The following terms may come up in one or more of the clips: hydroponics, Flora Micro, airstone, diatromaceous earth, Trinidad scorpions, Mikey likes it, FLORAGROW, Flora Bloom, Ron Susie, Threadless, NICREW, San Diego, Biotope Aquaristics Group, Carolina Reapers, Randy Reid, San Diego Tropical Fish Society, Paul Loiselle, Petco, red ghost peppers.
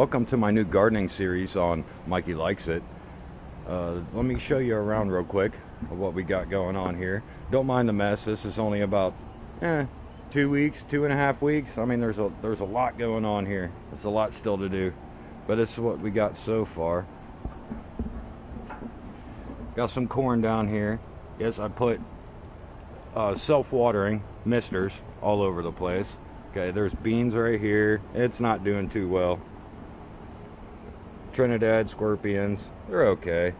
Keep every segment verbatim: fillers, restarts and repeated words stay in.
Welcome to my new gardening series on Mikey Likes It. Uh, let me show you around real quick of what we got going on here. Don't mind the mess. This is only about eh, two weeks, two and a half weeks. I mean, there's a there's a lot going on here. There's a lot still to do, but it's what we got so far. Got some corn down here. Yes, I put uh, self-watering misters all over the place. Okay, there's beans right here. It's not doing too well. Trinidad scorpions, they're okay.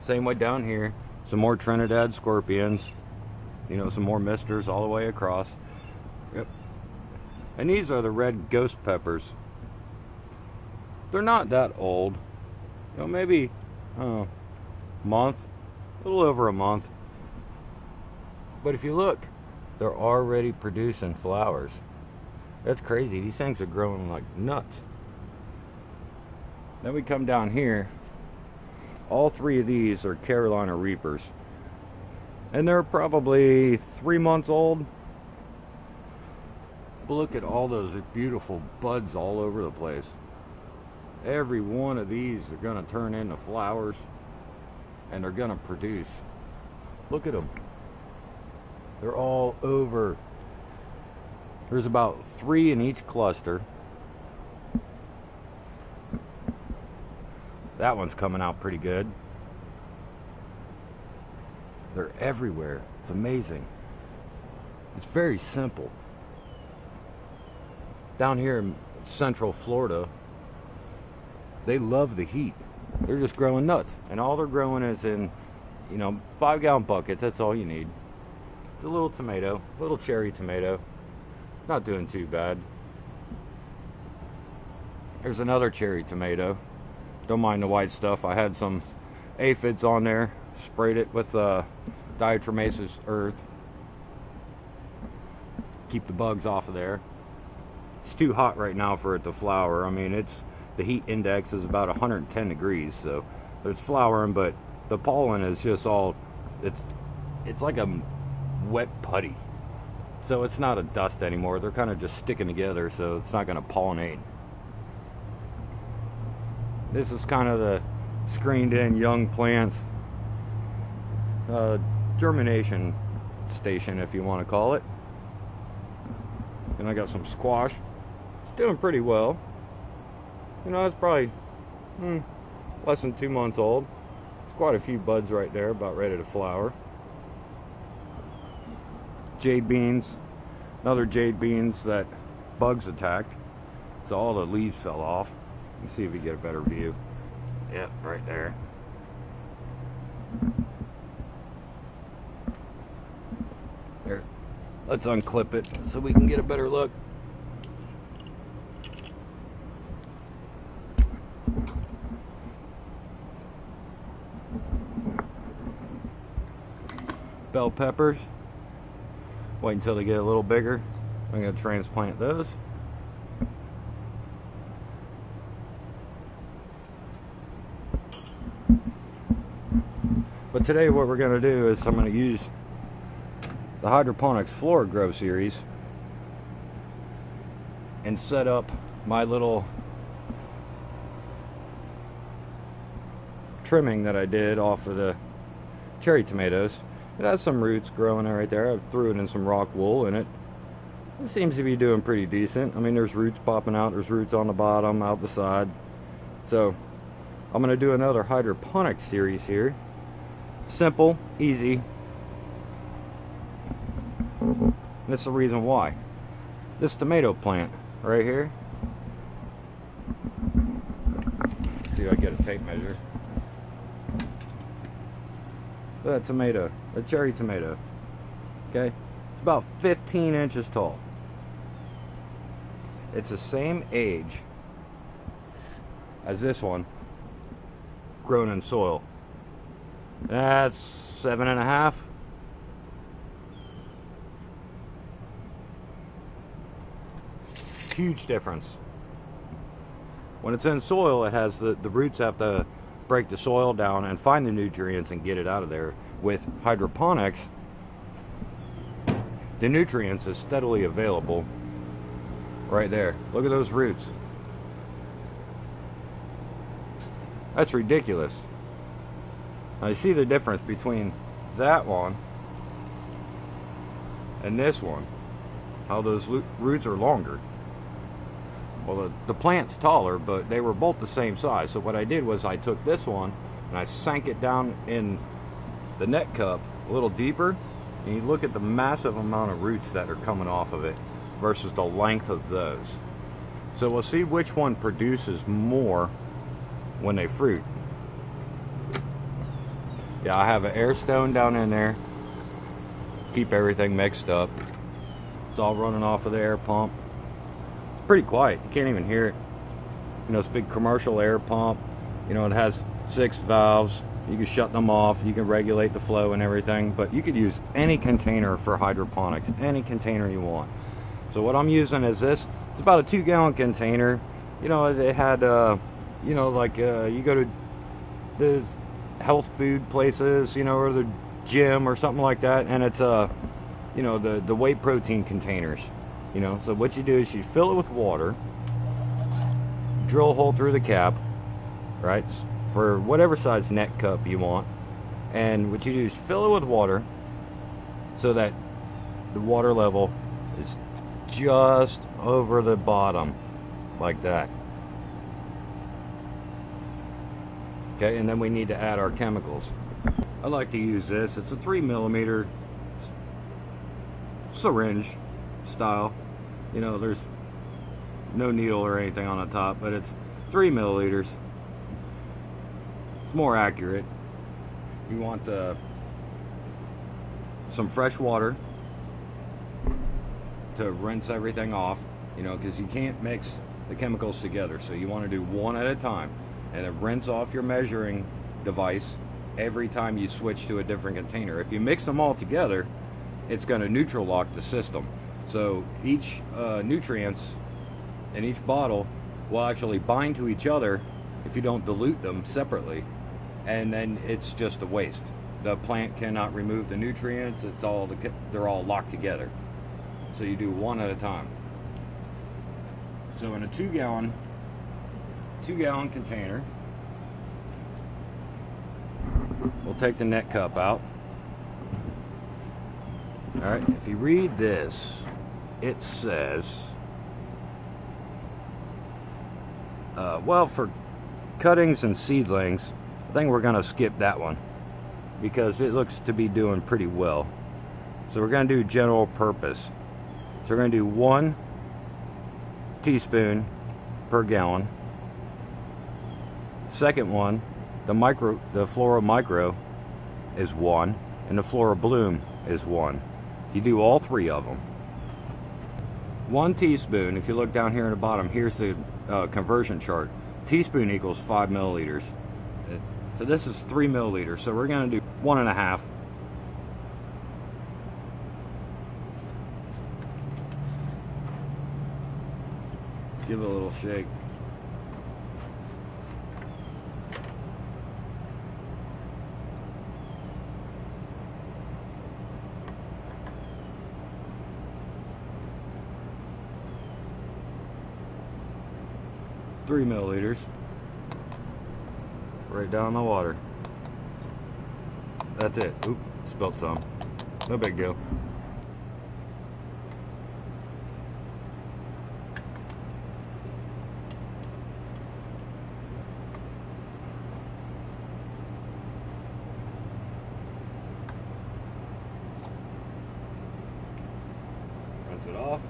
Same way down here, some more Trinidad scorpions. You know, some more misters all the way across. Yep. And these are the red ghost peppers. They're not that old. You know, maybe I don't know, month, a little over a month. But if you look, they're already producing flowers. That's crazy. These things are growing like nuts. Then we come down here. All three of these are Carolina Reapers. And they're probably three months old. But look at all those beautiful buds all over the place. Every one of these are going to turn into flowers. And they're going to produce. Look at them. They're all over. There's about three in each cluster. That one's coming out pretty good. They're everywhere. It's amazing. It's very simple. Down here in central Florida, they love the heat. They're just growing nuts. And all they're growing is in, you know, five gallon buckets. That's all you need. It's a little tomato, a little cherry tomato. Not doing too bad. Here's another cherry tomato. Don't mind the white stuff. I had some aphids on there. Sprayed it with uh, diatromaceous earth. Keep the bugs off of there. It's too hot right now for it to flower. I mean, it's the heat index is about one hundred ten degrees, so there's flowering, but the pollen is just all, it's, it's like a wet putty, so it's not a dust anymore. They're kind of just sticking together, so it's not going to pollinate. This is kind of the screened in young plants uh, germination station, if you want to call it. And I got some squash. It's doing pretty well. You know, it's probably hmm, less than two months old. There's quite a few buds right there, about ready to flower. Jade beans, another jade beans that bugs attacked, so all the leaves fell off. Let's see if we get a better view. Yep, right there. Here, let's unclip it so we can get a better look. Bell peppers. Wait until they get a little bigger. I'm going to transplant those. But today what we're going to do is I'm going to use the hydroponics Flora Grow series and set up my little trimming that I did off of the cherry tomatoes. It has some roots growing right there. I threw it in some rock wool in it. It seems to be doing pretty decent. I mean, there's roots popping out. There's roots on the bottom, out the side. So I'm going to do another hydroponic series here. Simple, easy. And that's the reason why. This tomato plant right here. Let's see if I get a tape measure. That tomato, a cherry tomato, okay, it's about fifteen inches tall. It's the same age as this one, grown in soil. That's seven and a half. Huge difference. When it's in soil, it has the the roots have to break the soil down and find the nutrients and get it out of there. With hydroponics, the nutrients is steadily available right there. Look at those roots. That's ridiculous. I see the difference between that one and this one, how those roots are longer. Well, the, the plant's taller, but they were both the same size. So what I did was I took this one and I sank it down in the net cup a little deeper, and you look at the massive amount of roots that are coming off of it versus the length of those. So we'll see which one produces more when they fruit. Yeah, I have an AIRSTONE down in there. Keep everything mixed up. It's all running off of the air pump. It's pretty quiet. You can't even hear it. You know, it's a big commercial air pump. You know, it has six valves. You can shut them off. You can regulate the flow and everything. But you could use any container for hydroponics, any container you want. So what I'm using is this. It's about a two-gallon container. You know, it had, uh, you know, like uh, you go to the health food places, you know, or the gym or something like that, and it's, uh, you know, the, the whey protein containers. You know, so what you do is you fill it with water, drill a hole through the cap, right, for whatever size net cup you want, and what you do is fill it with water so that the water level is just over the bottom, like that. Okay, and then we need to add our chemicals. I like to use this. It's a three millimeter syringe style. You know, there's no needle or anything on the top, but it's three milliliters. It's more accurate. You want uh, some fresh water to rinse everything off, you know, because you can't mix the chemicals together. So you want to do one at a time, and then rinse off your measuring device every time you switch to a different container. If you mix them all together, it's going to neutral lock the system. So each uh, nutrients in each bottle will actually bind to each other if you don't dilute them separately, and then it's just a waste. The plant cannot remove the nutrients. It's all the, they're all locked together. So you do one at a time. So in a two gallon two gallon container, we'll take the net cup out. All right, if you read this, it says, uh, well, for cuttings and seedlings, I think we're gonna skip that one because it looks to be doing pretty well. So we're gonna do general purpose. So we're going to do one teaspoon per gallon. Second one, the micro, the Flora Micro is one, and the Flora Bloom is one. You do all three of them. One teaspoon, if you look down here in the bottom, here's the uh, conversion chart. Teaspoon equals five milliliters. So this is three milliliters. So we're going to do one and a half. Give it a little shake. Three milliliters. Right down the water. That's it. Oop, spilled some. No big deal. It off.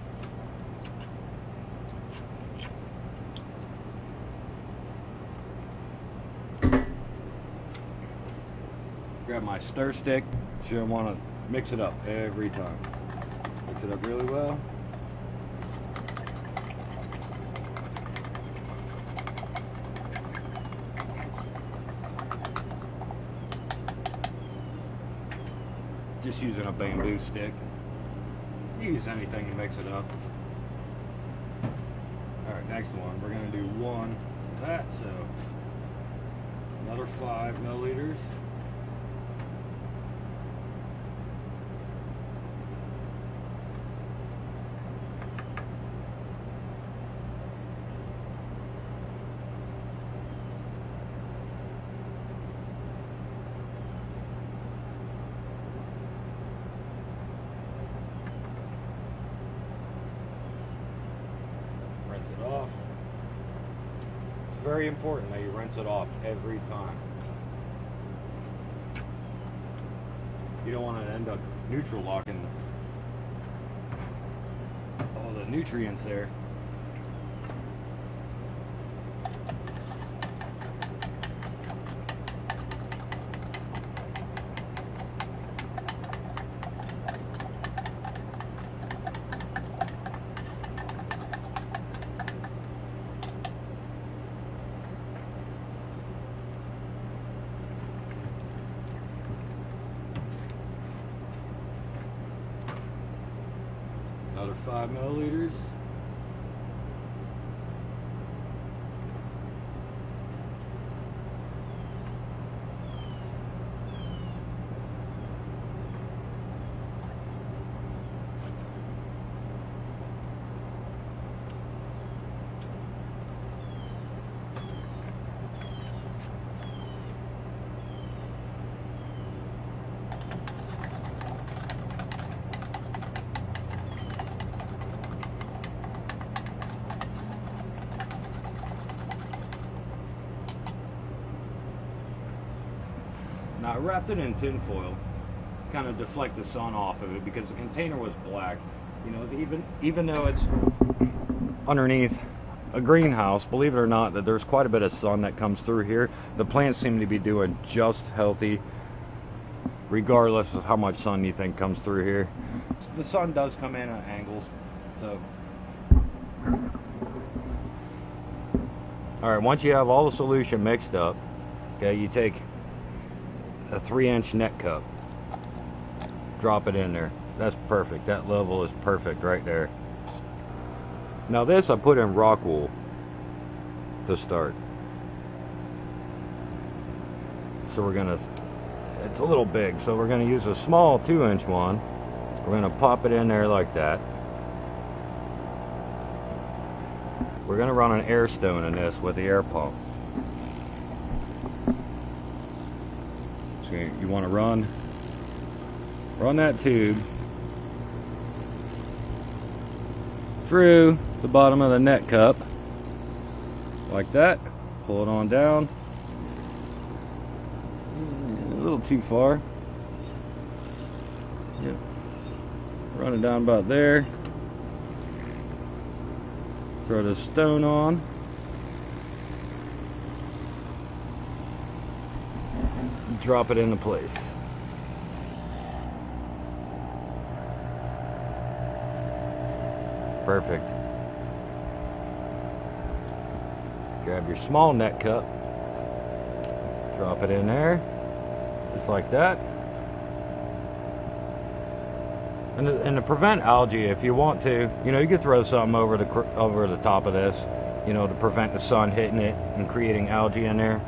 Grab my stir stick. Sure, want to mix it up every time. Mix it up really well. Just using a bamboo stick. Use anything to mix it up. Alright, next one. We're going to do one of that, so another five milliliters. very important that you rinse it off every time. You don't want to end up neutral locking all the nutrients there. Five milliliters. I wrapped it in tin foil, kind of deflect the sun off of it because the container was black. You know, even even though it's underneath a greenhouse, believe it or not, that there's quite a bit of sun that comes through here. The plants seem to be doing just healthy, regardless of how much sun you think comes through here. The sun does come in at angles, so. All right, once you have all the solution mixed up, okay, you take a three inch net cup, drop it in there. That's perfect. That level is perfect right there. Now this I put in rock wool to start, so we're gonna, it's a little big, so we're gonna use a small two inch one. We're gonna pop it in there like that. We're gonna run an AIRSTONE in this with the air pump. So you want to run, run that tube through the bottom of the net cup like that. Pull it on down. A little too far. Yep. Run it down about there. Throw the stone on. Drop it into place. Perfect. Grab your small net cup, drop it in there, just like that. And to, and to prevent algae, if you want to, you know, you could throw something over the over the top of this, you know, to prevent the sun hitting it and creating algae in there.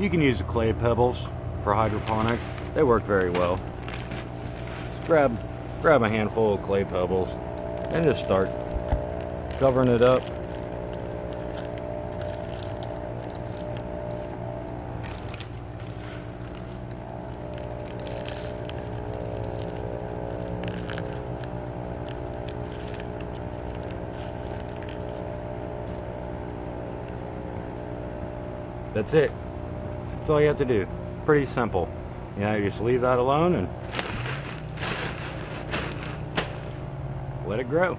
You can use the clay pebbles for hydroponics. They work very well. Just grab, grab a handful of clay pebbles and just start covering it up. That's it. That's all you have to do. Pretty simple. You know, you just leave that alone and let it grow.